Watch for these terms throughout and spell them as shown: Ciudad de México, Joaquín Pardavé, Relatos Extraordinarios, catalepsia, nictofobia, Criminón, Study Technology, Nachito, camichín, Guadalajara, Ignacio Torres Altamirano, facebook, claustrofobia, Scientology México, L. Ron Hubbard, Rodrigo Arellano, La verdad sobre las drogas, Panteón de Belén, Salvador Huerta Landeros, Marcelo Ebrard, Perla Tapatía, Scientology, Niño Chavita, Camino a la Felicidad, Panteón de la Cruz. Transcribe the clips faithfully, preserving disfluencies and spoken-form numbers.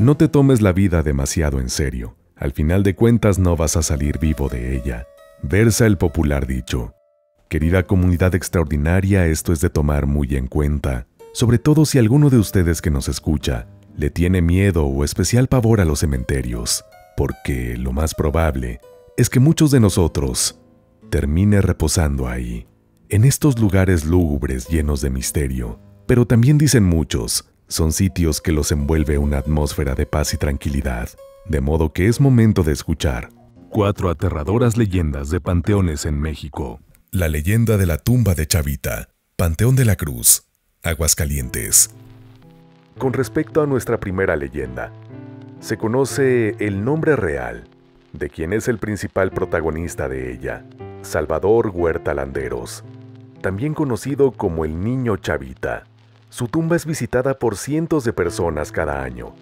No te tomes la vida demasiado en serio. Al final de cuentas no vas a salir vivo de ella. Versa el popular dicho. Querida comunidad extraordinaria, esto es de tomar muy en cuenta, sobre todo si alguno de ustedes que nos escucha le tiene miedo o especial pavor a los cementerios, porque lo más probable es que muchos de nosotros termine reposando ahí, en estos lugares lúgubres llenos de misterio. Pero también dicen muchos, son sitios que los envuelve una atmósfera de paz y tranquilidad, de modo que es momento de escuchar cuatro aterradoras leyendas de panteones en México. La leyenda de la tumba de Chavita, Panteón de la Cruz, Aguascalientes. Con respecto a nuestra primera leyenda, se conoce el nombre real de quien es el principal protagonista de ella, Salvador Huerta Landeros, también conocido como el Niño Chavita. Su tumba es visitada por cientos de personas cada año,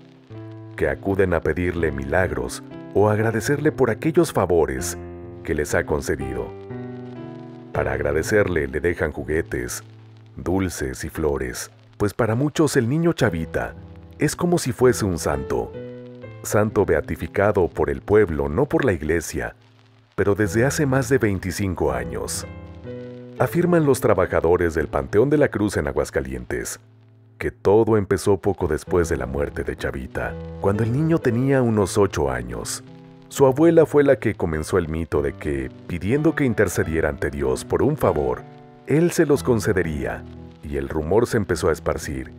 que acuden a pedirle milagros o agradecerle por aquellos favores que les ha concedido. Para agradecerle le dejan juguetes, dulces y flores, pues para muchos el Niño Chavita es como si fuese un santo. Santo beatificado por el pueblo, no por la iglesia, pero desde hace más de veinticinco años. Afirman los trabajadores del Panteón de la Cruz en Aguascalientes que todo empezó poco después de la muerte de Chavita, cuando el niño tenía unos ocho años. Su abuela fue la que comenzó el mito de que, pidiendo que intercediera ante Dios por un favor, él se los concedería, y el rumor se empezó a esparcir,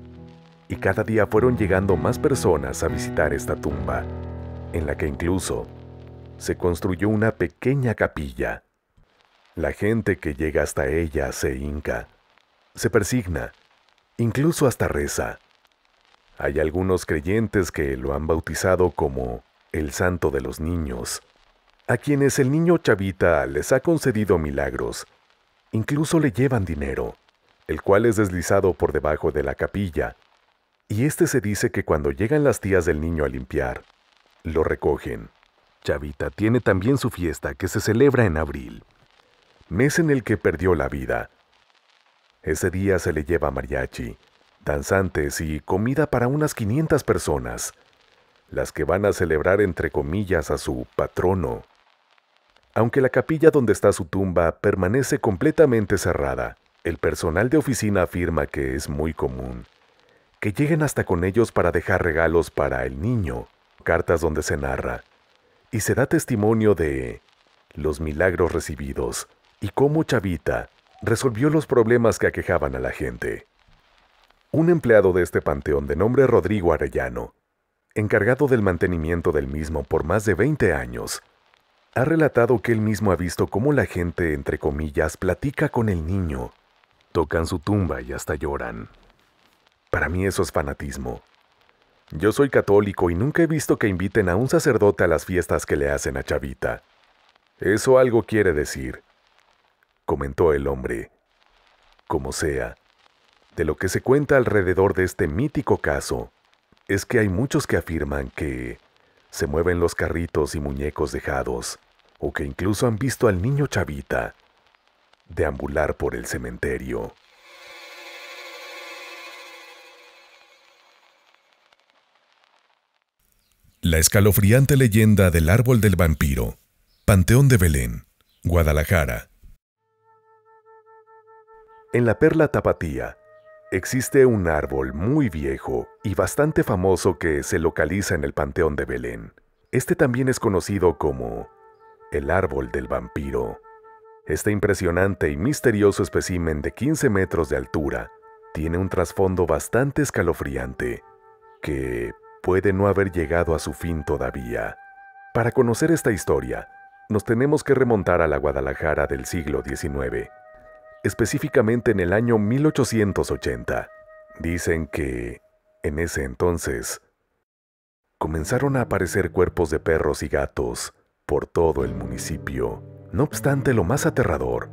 y cada día fueron llegando más personas a visitar esta tumba, en la que incluso se construyó una pequeña capilla. La gente que llega hasta ella se hinca, se persigna, incluso hasta reza. Hay algunos creyentes que lo han bautizado como el santo de los niños, a quienes el Niño Chavita les ha concedido milagros. Incluso le llevan dinero, el cual es deslizado por debajo de la capilla, y este se dice que cuando llegan las tías del niño a limpiar, lo recogen. Chavita tiene también su fiesta que se celebra en abril, mes en el que perdió la vida. Ese día se le lleva mariachi, danzantes y comida para unas quinientas personas, las que van a celebrar entre comillas a su patrono. Aunque la capilla donde está su tumba permanece completamente cerrada, el personal de oficina afirma que es muy común que lleguen hasta con ellos para dejar regalos para el niño, cartas donde se narra y se da testimonio de los milagros recibidos y cómo Chavita resolvió los problemas que aquejaban a la gente. Un empleado de este panteón de nombre Rodrigo Arellano, encargado del mantenimiento del mismo por más de veinte años, ha relatado que él mismo ha visto cómo la gente, entre comillas, platica con el niño, tocan su tumba y hasta lloran. Para mí eso es fanatismo. Yo soy católico y nunca he visto que inviten a un sacerdote a las fiestas que le hacen a Chavita. Eso algo quiere decir, comentó el hombre. Como sea, de lo que se cuenta alrededor de este mítico caso, es que hay muchos que afirman que se mueven los carritos y muñecos dejados, o que incluso han visto al Niño Chavita deambular por el cementerio. La escalofriante leyenda del árbol del vampiro, Panteón de Belén, Guadalajara. En la Perla Tapatía existe un árbol muy viejo y bastante famoso que se localiza en el Panteón de Belén. Este también es conocido como el árbol del vampiro. Este impresionante y misterioso espécimen de quince metros de altura tiene un trasfondo bastante escalofriante que puede no haber llegado a su fin todavía. Para conocer esta historia, nos tenemos que remontar a la Guadalajara del siglo diecinueve. Específicamente en el año mil ochocientos ochenta. Dicen que, en ese entonces, comenzaron a aparecer cuerpos de perros y gatos por todo el municipio. No obstante, lo más aterrador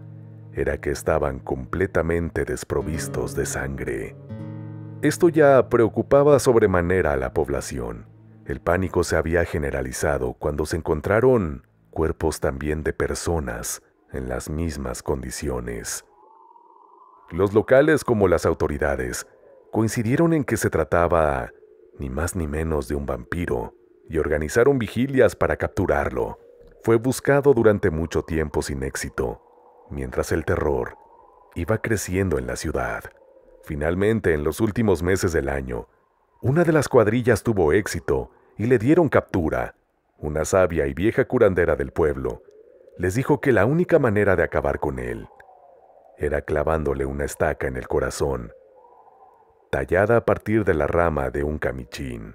era que estaban completamente desprovistos de sangre. Esto ya preocupaba sobremanera a la población. El pánico se había generalizado cuando se encontraron cuerpos también de personas en las mismas condiciones. Los locales como las autoridades coincidieron en que se trataba ni más ni menos de un vampiro, y organizaron vigilias para capturarlo. Fue buscado durante mucho tiempo sin éxito, mientras el terror iba creciendo en la ciudad. Finalmente, en los últimos meses del año, una de las cuadrillas tuvo éxito y le dieron captura. Una sabia y vieja curandera del pueblo les dijo que la única manera de acabar con él era clavándole una estaca en el corazón, tallada a partir de la rama de un camichín.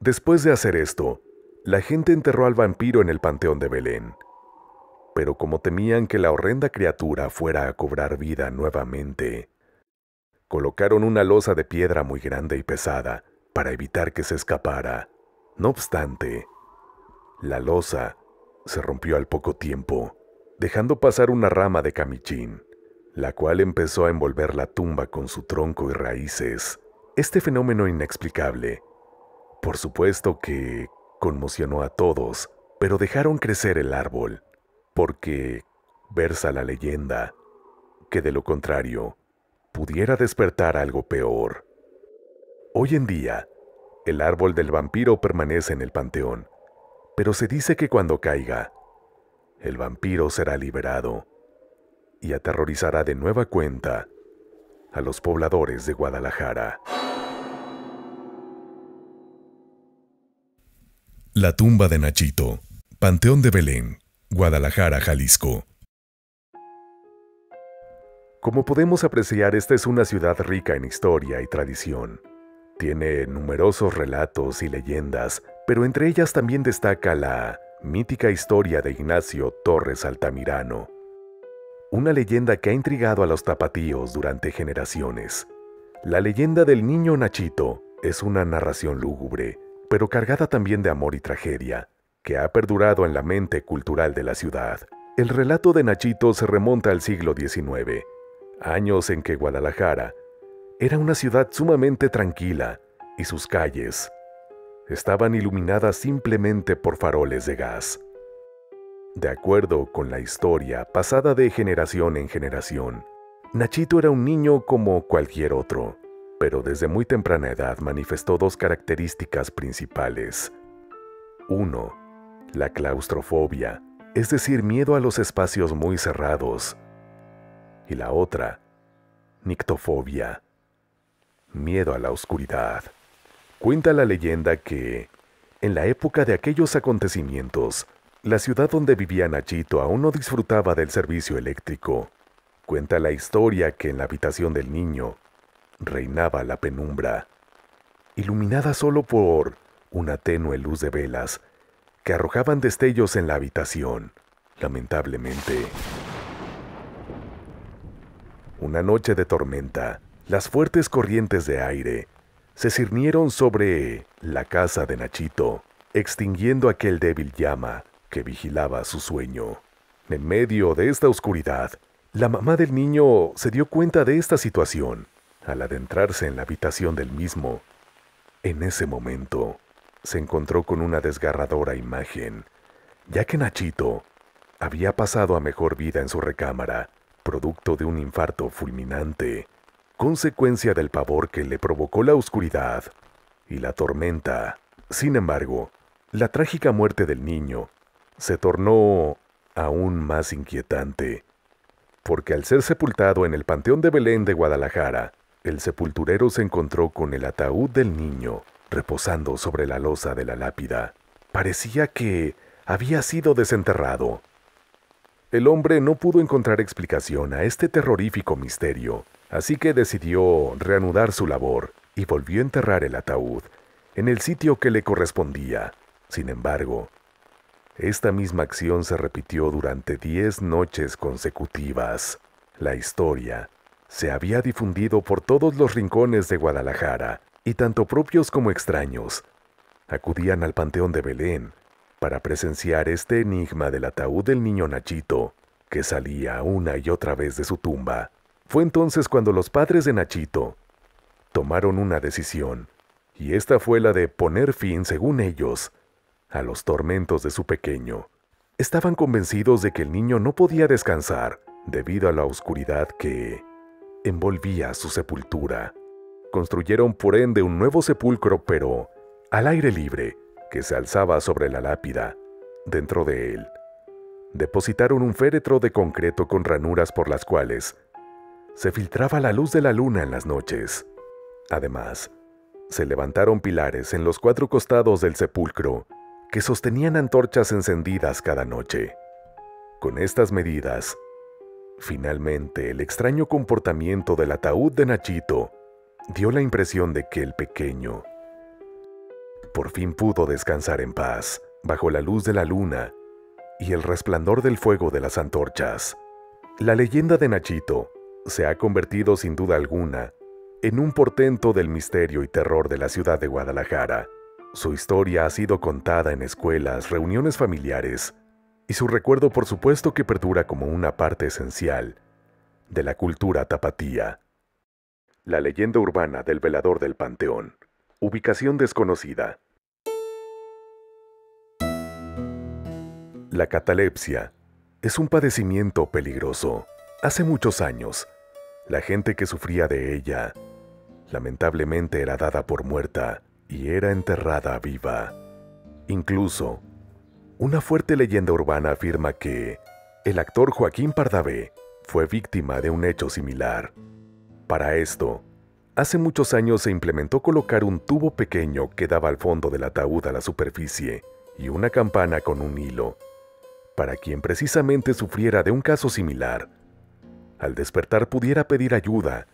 Después de hacer esto, la gente enterró al vampiro en el Panteón de Belén. Pero como temían que la horrenda criatura fuera a cobrar vida nuevamente, colocaron una losa de piedra muy grande y pesada para evitar que se escapara. No obstante, la losa se rompió al poco tiempo, dejando pasar una rama de camichín, la cual empezó a envolver la tumba con su tronco y raíces. Este fenómeno inexplicable, por supuesto que conmocionó a todos, pero dejaron crecer el árbol, porque versa la leyenda que de lo contrario pudiera despertar algo peor. Hoy en día, el árbol del vampiro permanece en el panteón, pero se dice que cuando caiga, el vampiro será liberado y aterrorizará de nueva cuenta a los pobladores de Guadalajara. La tumba de Nachito, Panteón de Belén, Guadalajara, Jalisco. Como podemos apreciar, esta es una ciudad rica en historia y tradición. Tiene numerosos relatos y leyendas, pero entre ellas también destaca la mítica historia de Ignacio Torres Altamirano, una leyenda que ha intrigado a los tapatíos durante generaciones. La leyenda del niño Nachito es una narración lúgubre, pero cargada también de amor y tragedia, que ha perdurado en la mente cultural de la ciudad. El relato de Nachito se remonta al siglo diecinueve, años en que Guadalajara era una ciudad sumamente tranquila y sus calles estaban iluminadas simplemente por faroles de gas. De acuerdo con la historia pasada de generación en generación, Nachito era un niño como cualquier otro, pero desde muy temprana edad manifestó dos características principales. Uno, la claustrofobia, es decir, miedo a los espacios muy cerrados. Y la otra, nictofobia, miedo a la oscuridad. Cuenta la leyenda que, en la época de aquellos acontecimientos, la ciudad donde vivía Nachito aún no disfrutaba del servicio eléctrico. Cuenta la historia que en la habitación del niño reinaba la penumbra, iluminada solo por una tenue luz de velas que arrojaban destellos en la habitación. Lamentablemente, una noche de tormenta, las fuertes corrientes de aire se cernieron sobre la casa de Nachito, extinguiendo aquel débil llama que vigilaba su sueño. En medio de esta oscuridad, la mamá del niño se dio cuenta de esta situación al adentrarse en la habitación del mismo. En ese momento, se encontró con una desgarradora imagen, ya que Nachito había pasado a mejor vida en su recámara, producto de un infarto fulminante, consecuencia del pavor que le provocó la oscuridad y la tormenta. Sin embargo, la trágica muerte del niño se tornó aún más inquietante, porque al ser sepultado en el Panteón de Belén de Guadalajara, el sepulturero se encontró con el ataúd del niño reposando sobre la losa de la lápida. Parecía que había sido desenterrado. El hombre no pudo encontrar explicación a este terrorífico misterio, así que decidió reanudar su labor y volvió a enterrar el ataúd en el sitio que le correspondía. Sin embargo, esta misma acción se repitió durante diez noches consecutivas. La historia se había difundido por todos los rincones de Guadalajara, y tanto propios como extraños acudían al Panteón de Belén para presenciar este enigma del ataúd del niño Nachito, que salía una y otra vez de su tumba. Fue entonces cuando los padres de Nachito tomaron una decisión, y esta fue la de poner fin, según ellos, a los tormentos de su pequeño. Estaban convencidos de que el niño no podía descansar debido a la oscuridad que envolvía su sepultura. construyeron por ende un nuevo sepulcro, pero al aire libre, que se alzaba sobre la lápida. Dentro de él, depositaron un féretro de concreto con ranuras por las cuales se filtraba la luz de la luna en las noches. Además, se levantaron pilares en los cuatro costados del sepulcro que sostenían antorchas encendidas cada noche. Con estas medidas, finalmente el extraño comportamiento del ataúd de Nachito dio la impresión de que el pequeño por fin pudo descansar en paz, bajo la luz de la luna y el resplandor del fuego de las antorchas. La leyenda de Nachito se ha convertido sin duda alguna en un portento del misterio y terror de la ciudad de Guadalajara. Su historia ha sido contada en escuelas, reuniones familiares, y su recuerdo por supuesto que perdura como una parte esencial de la cultura tapatía. La leyenda urbana del velador del Panteón, ubicación desconocida. La catalepsia es un padecimiento peligroso. Hace muchos años, la gente que sufría de ella, lamentablemente era dada por muerta y era enterrada viva. Incluso, una fuerte leyenda urbana afirma que el actor Joaquín Pardavé fue víctima de un hecho similar. Para esto, hace muchos años se implementó colocar un tubo pequeño que daba al fondo del ataúd a la superficie y una campana con un hilo, para quien precisamente sufriera de un caso similar, al despertar pudiera pedir ayuda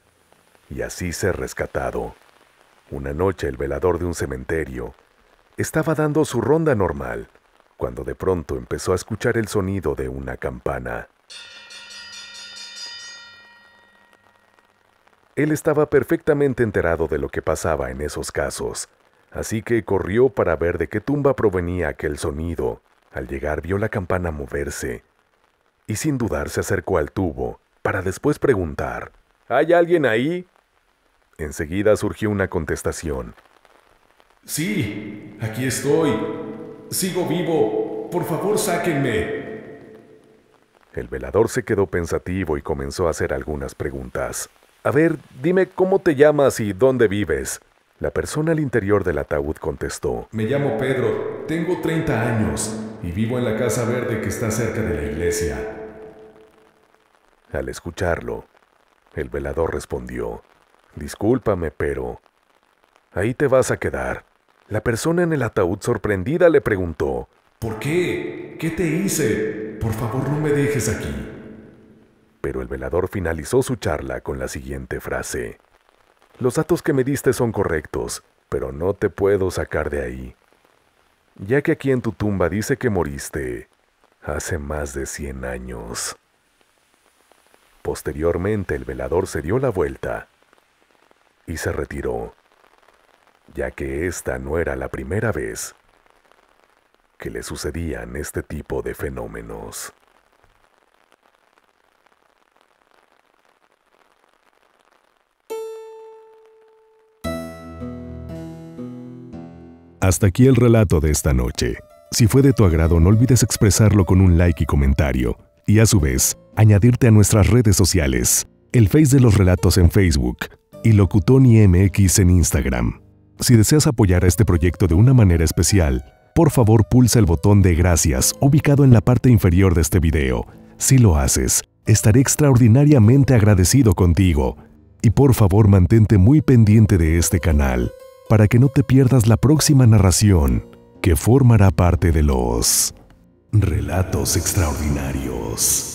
y así ser rescatado. Una noche el velador de un cementerio estaba dando su ronda normal, cuando de pronto empezó a escuchar el sonido de una campana. Él estaba perfectamente enterado de lo que pasaba en esos casos, así que corrió para ver de qué tumba provenía aquel sonido. Al llegar vio la campana moverse y sin dudar se acercó al tubo para después preguntar: ¿Hay alguien ahí? Enseguida surgió una contestación: Sí, aquí estoy. Sigo vivo. Por favor, sáquenme. El velador se quedó pensativo y comenzó a hacer algunas preguntas. A ver, dime cómo te llamas y dónde vives. La persona al interior del ataúd contestó: Me llamo Pedro, tengo treinta años y vivo en la casa verde que está cerca de la iglesia. Al escucharlo, el velador respondió: Discúlpame, pero ahí te vas a quedar. La persona en el ataúd sorprendida le preguntó: ¿Por qué? ¿Qué te hice? Por favor, no me dejes aquí. Pero el velador finalizó su charla con la siguiente frase: Los datos que me diste son correctos, pero no te puedo sacar de ahí, ya que aquí en tu tumba dice que moriste hace más de cien años. Posteriormente el velador se dio la vuelta y se retiró, ya que esta no era la primera vez que le sucedían este tipo de fenómenos. Hasta aquí el relato de esta noche. Si fue de tu agrado, no olvides expresarlo con un like y comentario, y a su vez, añadirte a nuestras redes sociales, el Face de los Relatos en Facebook y Locutón I M X en Instagram. Si deseas apoyar a este proyecto de una manera especial, por favor pulsa el botón de gracias ubicado en la parte inferior de este video. Si lo haces, estaré extraordinariamente agradecido contigo. Y por favor mantente muy pendiente de este canal, para que no te pierdas la próxima narración que formará parte de los Relatos Extraordinarios.